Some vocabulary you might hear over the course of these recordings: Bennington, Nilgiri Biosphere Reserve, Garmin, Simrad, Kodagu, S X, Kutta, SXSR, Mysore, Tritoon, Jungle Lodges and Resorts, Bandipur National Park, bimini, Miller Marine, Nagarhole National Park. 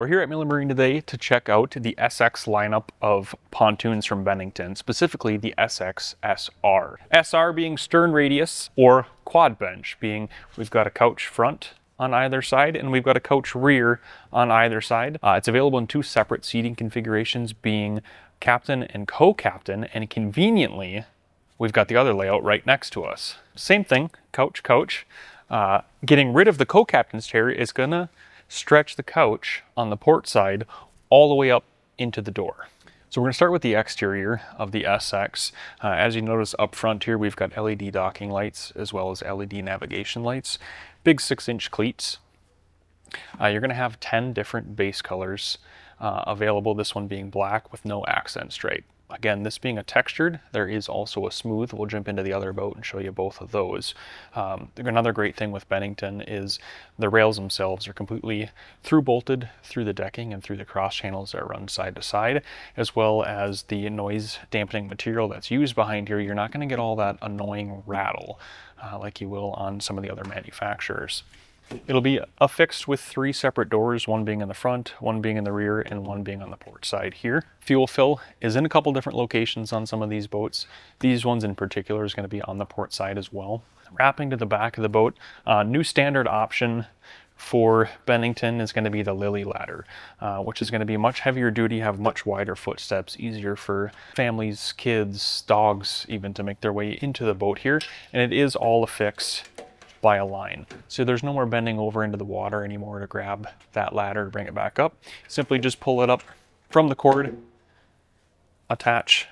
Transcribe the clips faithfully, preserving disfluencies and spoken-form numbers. We're here at Miller Marine today to check out the S X lineup of pontoons from Bennington, specifically the S X S R. S R being stern radius or quad bench, being we've got a couch front on either side and we've got a couch rear on either side. Uh, it's available in two separate seating configurations, being captain and co-captain, and conveniently we've got the other layout right next to us. Same thing, couch, couch. Uh, getting rid of the co-captain's chair is gonna stretch the couch on the port side all the way up into the door. So we're going to start with the exterior of the S X. Uh, as you notice up front here, we've got L E D docking lights as well as L E D navigation lights, big six inch cleats. Uh, you're going to have ten different base colors uh, available, this one being black with no accent stripe. Again, this being a textured, there is also a smooth. We'll jump into the other boat and show you both of those. Um, another great thing with Bennington is the rails themselves are completely through bolted through the decking and through the cross channels that run side to side, as well as the noise dampening material that's used behind here. You're not going to get all that annoying rattle uh, like you will on some of the other manufacturers. It'll be affixed with three separate doors, one being in the front, one being in the rear, and one being on the port side here. Fuel fill is in a couple different locations on some of these boats. These ones in particular is going to be on the port side as well. Wrapping to the back of the boat, uh, new standard option for Bennington is going to be the Lily ladder, uh, which is going to be much heavier duty, have much wider footsteps, easier for families, kids, dogs even to make their way into the boat here. And it is all affixed by a line. So there's no more bending over into the water anymore to grab that ladder to bring it back up. Simply just pull it up from the cord, attach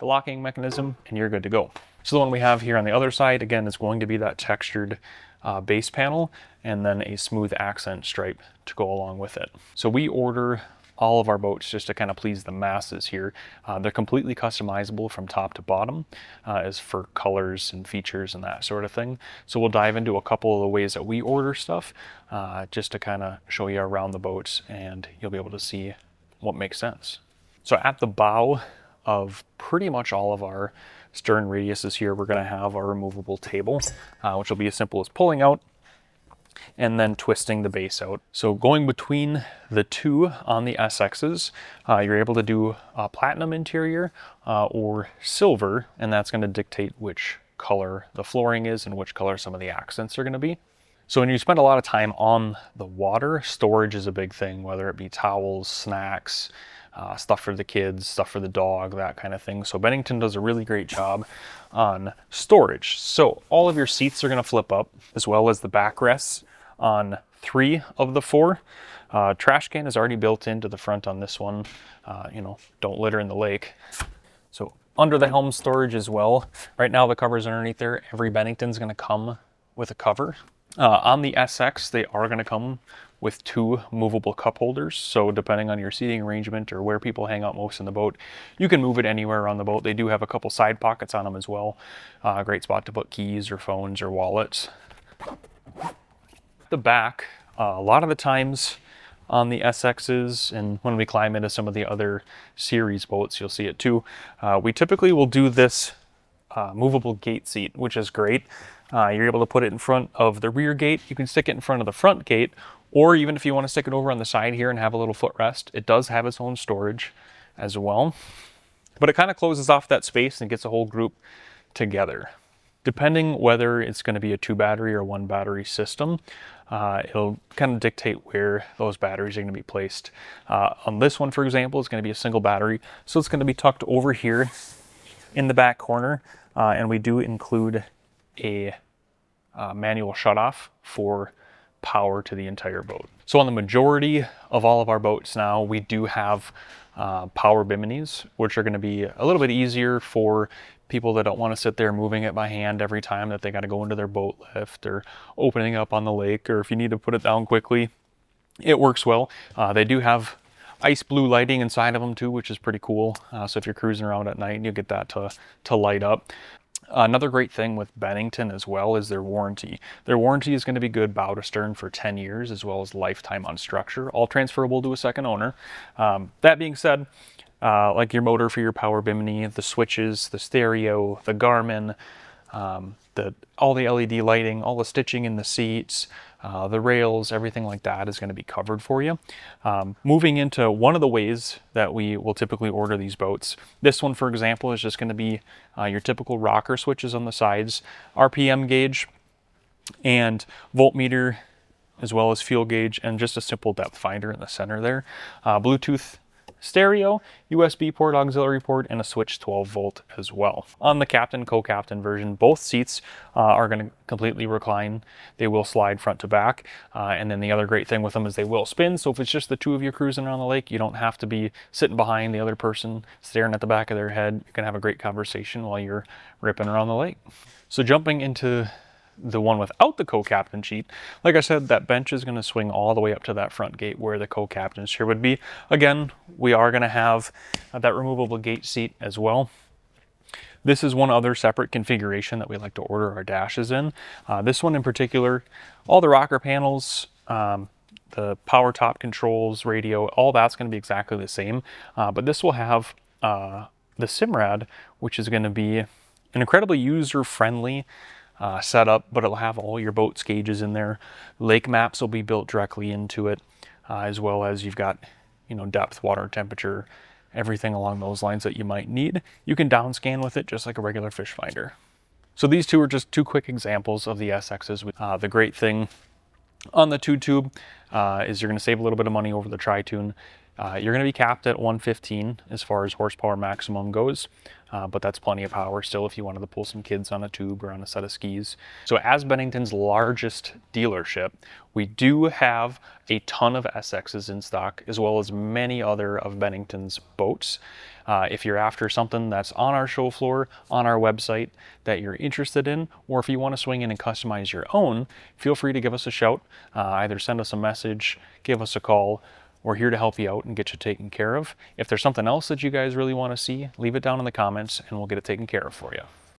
the locking mechanism, and you're good to go. So the one we have here on the other side, again, is going to be that textured uh, base panel and then a smooth accent stripe to go along with it. So we order all of our boats just to kind of please the masses here. Uh, they're completely customizable from top to bottom uh, as for colors and features and that sort of thing. So we'll dive into a couple of the ways that we order stuff uh, just to kind of show you around the boats, and you'll be able to see what makes sense. So at the bow of pretty much all of our stern radiuses here, we're gonna have our removable table, uh, which will be as simple as pulling out and then twisting the base out. So going between the two on the S Xs, uh, you're able to do a platinum interior uh, or silver, and that's going to dictate which color the flooring is and which color some of the accents are going to be. So when you spend a lot of time on the water, storage is a big thing, whether it be towels, snacks, uh, stuff for the kids, stuff for the dog, that kind of thing. So Bennington does a really great job on storage. So all of your seats are going to flip up, as well as the backrests on three of the four. Uh, trash can is already built into the front on this one. Uh, you know, don't litter in the lake. So under the helm storage as well. Right now the cover's underneath there. Every Bennington's going to come with a cover. Uh, on the S X, they are going to come with two movable cup holders. So depending on your seating arrangement or where people hang out most in the boat, you can move it anywhere on the boat. They do have a couple side pockets on them as well. Uh, great spot to put keys or phones or wallets. The back, uh, a lot of the times on the S Xs, and when we climb into some of the other series boats, you'll see it too. Uh, we typically will do this uh, movable gate seat, which is great. Uh, you're able to put it in front of the rear gate. You can stick it in front of the front gate, or even if you want to stick it over on the side here and have a little footrest, it does have its own storage as well. But it kind of closes off that space and gets the whole group together. Depending whether it's going to be a two battery or one battery system, uh, it'll kind of dictate where those batteries are going to be placed. Uh, on this one, for example, it's going to be a single battery. So it's going to be tucked over here in the back corner. Uh, and we do include a uh, manual shutoff for power to the entire boat. So on the majority of all of our boats now, we do have uh, power biminis, which are going to be a little bit easier for people that don't want to sit there moving it by hand every time that they got to go into their boat lift or opening up on the lake, or if you need to put it down quickly, it works well. Uh, they do have ice blue lighting inside of them too, which is pretty cool. Uh, so if you're cruising around at night, you'll get that to, to light up. Another great thing with Bennington as well is their warranty. Their warranty is going to be good bow to stern for ten years, as well as lifetime on structure, all transferable to a second owner. Um, that being said, uh, like your motor for your power bimini, the switches, the stereo, the Garmin, um, the all the L E D lighting, all the stitching in the seats, uh, the rails, everything like that is going to be covered for you. Um, moving into one of the ways that we will typically order these boats. This one, for example, is just going to be uh, your typical rocker switches on the sides, R P M gauge and voltmeter, as well as fuel gauge, and just a simple depth finder in the center there. Uh, Bluetooth stereo, U S B port, auxiliary port, and a switch twelve volt as well. On the captain, co-captain version, both seats uh, are going to completely recline. They will slide front to back. Uh, and then the other great thing with them is they will spin. So if it's just the two of you cruising around the lake, you don't have to be sitting behind the other person, staring at the back of their head. You can have a great conversation while you're ripping around the lake. So jumping into the one without the co-captain seat, like I said, that bench is going to swing all the way up to that front gate where the co-captain's chair would be. Again, we are going to have that removable gate seat as well. This is one other separate configuration that we like to order our dashes in. Uh, this one in particular, all the rocker panels, um, the power top controls, radio, all that's going to be exactly the same. Uh, but this will have uh, the Simrad, which is going to be an incredibly user-friendly Uh, setup, but it'll have all your boat's gauges in there. Lake maps will be built directly into it, uh, as well as you've got, you know, depth, water temperature, everything along those lines that you might need. You can down scan with it just like a regular fish finder. So these two are just two quick examples of the S Xs. Uh, the great thing on the two tube uh, is you're going to save a little bit of money over the Tritoon. Uh, you're going to be capped at one fifteen as far as horsepower maximum goes, uh, but that's plenty of power still if you wanted to pull some kids on a tube or on a set of skis. So as Bennington's largest dealership, we do have a ton of S Xs in stock, as well as many other of Bennington's boats. Uh, if you're after something that's on our show floor, on our website that you're interested in, or if you want to swing in and customize your own, feel free to give us a shout. Uh, either send us a message, give us a call. We're here to help you out and get you taken care of. If there's something else that you guys really want to see, leave it down in the comments and we'll get it taken care of for you.